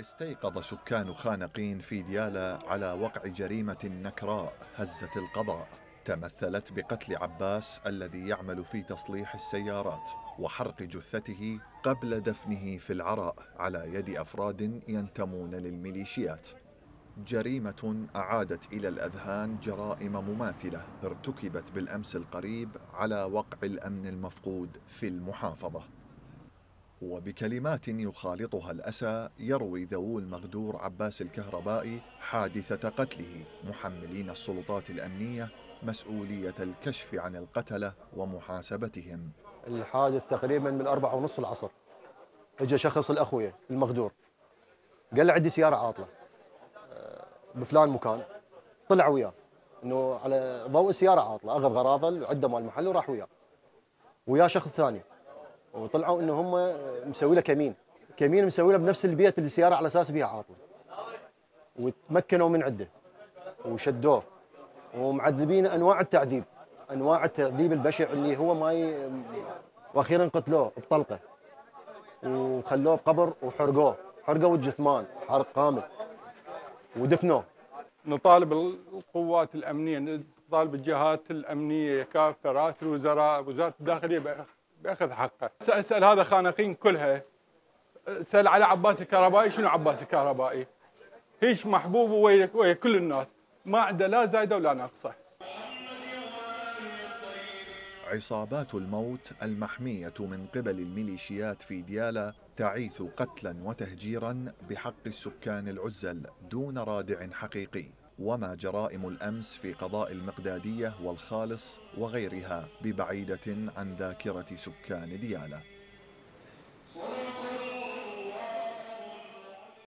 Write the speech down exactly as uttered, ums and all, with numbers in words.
استيقظ سكان خانقين في ديالى على وقع جريمة نكراء هزت القضاء، تمثلت بقتل عباس الذي يعمل في تصليح السيارات وحرق جثته قبل دفنه في العراء على يد أفراد ينتمون للميليشيات. جريمة أعادت إلى الأذهان جرائم مماثلة ارتكبت بالأمس القريب على وقع الأمن المفقود في المحافظة. وبكلمات يخالطها الأسى يروي ذوو المغدور عباس الكهربائي حادثة قتله، محملين السلطات الأمنية مسؤولية الكشف عن القتلة ومحاسبتهم. الحادث تقريبا من أربعة ونصف العصر اجى شخص الأخوية المغدور قال له عندي سيارة عاطلة بفلان مكان، طلع وياه انه على ضوء السيارة عاطلة، اخذ غراضه وعده مال المحل وراح وياه وياه شخص ثاني، وطلعوا انه هم مسوي له كمين كمين مسوي له بنفس البيت اللي السياره على اساس بها عاطله، وتمكنوا من عده وشدوه ومعذبين انواع التعذيب انواع التعذيب البشع اللي هو ما ي... واخيرا قتلوه بطلقه وخلوه بقبر وحرقوه، حرقوا الجثمان حرق كامل ودفنوه. نطالب القوات الامنيه، نطالب الجهات الامنيه كافه، رئاسه الوزراء، وزاره الداخليه بقى. باخذ حقه. سأسأل هذا خانقين كلها، سأل على عباس الكهربائي، شنو عباس الكهربائي؟ هيش محبوب ويا ويا كل الناس، ما عنده لا زايده ولا ناقصه. عصابات الموت المحمية من قبل الميليشيات في ديالى تعيث قتلا وتهجيرا بحق السكان العزل دون رادع حقيقي. وما جرائم الأمس في قضاء المقدادية والخالص وغيرها ببعيدة عن ذاكرة سكان ديالى.